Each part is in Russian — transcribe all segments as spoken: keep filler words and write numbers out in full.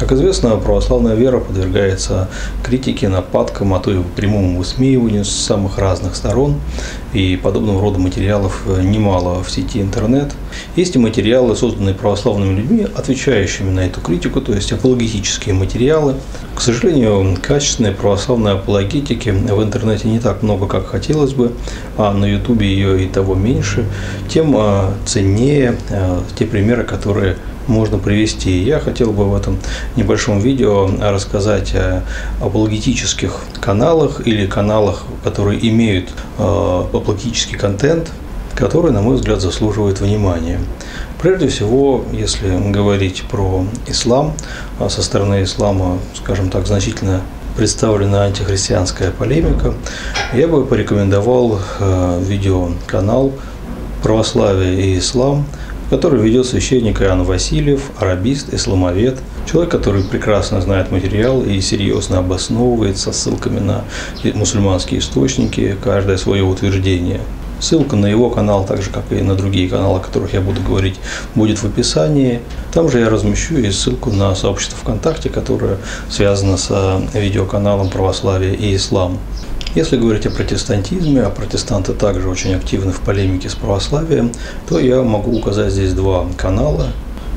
Как известно, православная вера подвергается критике, нападкам, а то и прямому высмеиванию с самых разных сторон. И подобного рода материалов немало в сети интернет. Есть и материалы, созданные православными людьми, отвечающими на эту критику, то есть апологетические материалы. К сожалению, качественной православной апологетики в интернете не так много, как хотелось бы, а на ютубе ее и того меньше, тем ценнее те примеры, которые можно привести. Я хотел бы в этом небольшом видео рассказать о апологетических каналах или каналах, которые имеют апологетический контент, который, на мой взгляд, заслуживает внимания. Прежде всего, если говорить про ислам, со стороны ислама, скажем так, значительно представлена антихристианская полемика, я бы порекомендовал видеоканал «Православие и Ислам», который ведет священник Иоанн Васильев, арабист, исламовед, человек, который прекрасно знает материал и серьезно обосновывает со ссылками на мусульманские источники каждое свое утверждение. Ссылка на его канал, так же как и на другие каналы, о которых я буду говорить, будет в описании. Там же я размещу и ссылку на сообщество ВКонтакте, которое связано с видеоканалом «Православие и Ислам». Если говорить о протестантизме, а протестанты также очень активны в полемике с православием, то я могу указать здесь два канала.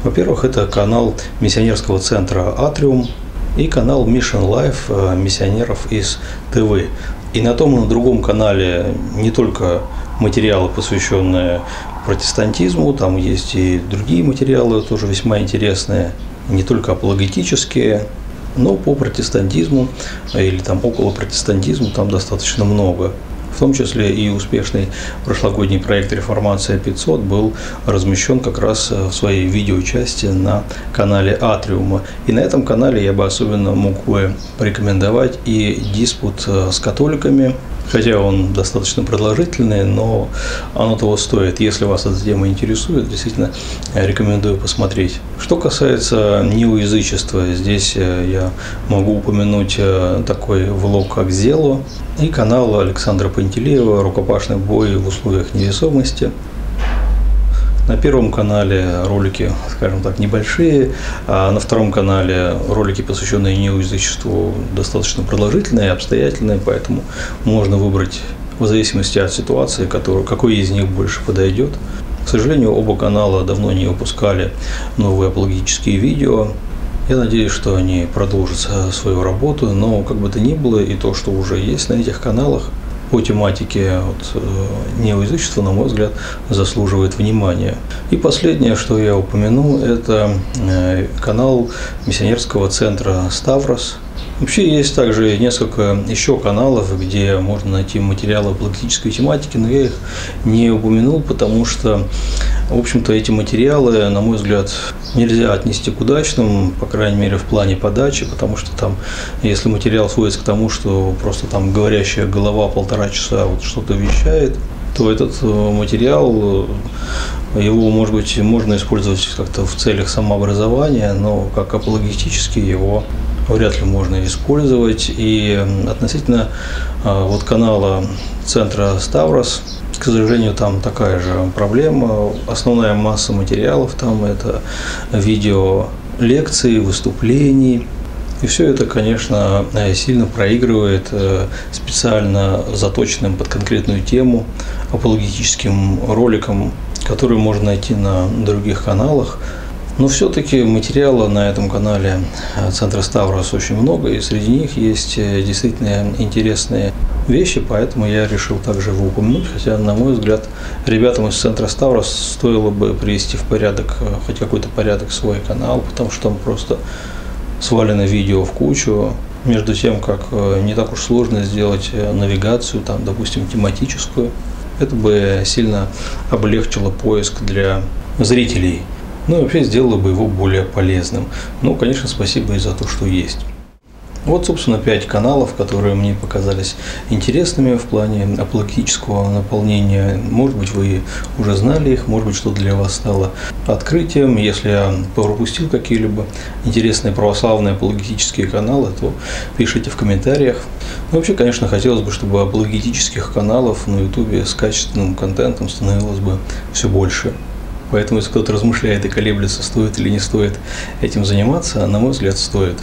Во-первых, это канал миссионерского центра «Атриум» и канал Миссион Life миссионеров из Тэ Вэ. И на том и на другом канале не только материалы, посвященные протестантизму, там есть и другие материалы, тоже весьма интересные, не только апологетические, но по протестантизму или там около протестантизма там достаточно много. В том числе и успешный прошлогодний проект «Реформация пятьсот» был размещен как раз в своей видеочасти на канале Атриума. И на этом канале я бы особенно мог бы порекомендовать и диспут с католиками, хотя он достаточно продолжительный, но оно того стоит. Если вас эта тема интересует, действительно рекомендую посмотреть. Что касается неоязычества, здесь я могу упомянуть такой влог, как «Зело», и канал Александра Потемова «Рукопашный бой в условиях невесомости». На первом канале ролики, скажем так, небольшие, а на втором канале ролики, посвященные неоязычеству, достаточно продолжительные и обстоятельные, поэтому можно выбрать в зависимости от ситуации, который, какой из них больше подойдет. К сожалению, оба канала давно не выпускали новые апологетические видео. Я надеюсь, что они продолжат свою работу, но как бы то ни было, и то, что уже есть на этих каналах, по тематике вот, неоязычества, на мой взгляд, заслуживает внимания. И последнее, что я упомянул, это канал миссионерского центра «Ставрос». Вообще есть также несколько еще каналов, где можно найти материалы апологетической тематики, но я их не упомянул, потому что, в общем-то, эти материалы, на мой взгляд, нельзя отнести к удачным, по крайней мере, в плане подачи, потому что там, если материал сводится к тому, что просто там говорящая голова полтора часа вот что-то вещает, то этот материал, его, может быть, можно использовать как-то в целях самообразования, но как апологетически его вряд ли можно использовать. И относительно вот канала центра «Ставрос», к сожалению, там такая же проблема. Основная масса материалов там – это видео лекции, выступлений. И все это, конечно, сильно проигрывает специально заточенным под конкретную тему апологетическим роликам, которые можно найти на других каналах. Но все-таки материала на этом канале центра «Ставрос» очень много, и среди них есть действительно интересные вещи, поэтому я решил также его упомянуть, хотя, на мой взгляд, ребятам из центра «Ставрос» стоило бы привести в порядок, хоть какой-то порядок, свой канал, потому что там просто свалено видео в кучу, между тем, как не так уж сложно сделать навигацию, там, допустим, тематическую. Это бы сильно облегчило поиск для зрителей. Ну и вообще сделала бы его более полезным. Ну, конечно, спасибо и за то, что есть. Вот, собственно, пять каналов, которые мне показались интересными в плане апологетического наполнения. Может быть, вы уже знали их, может быть, что-то для вас стало открытием. Если я пропустил какие-либо интересные православные апологетические каналы, то пишите в комментариях. Ну, вообще, конечно, хотелось бы, чтобы апологетических каналов на ютубе с качественным контентом становилось бы все больше. Поэтому, если кто-то размышляет и колеблется, стоит или не стоит этим заниматься, на мой взгляд, стоит.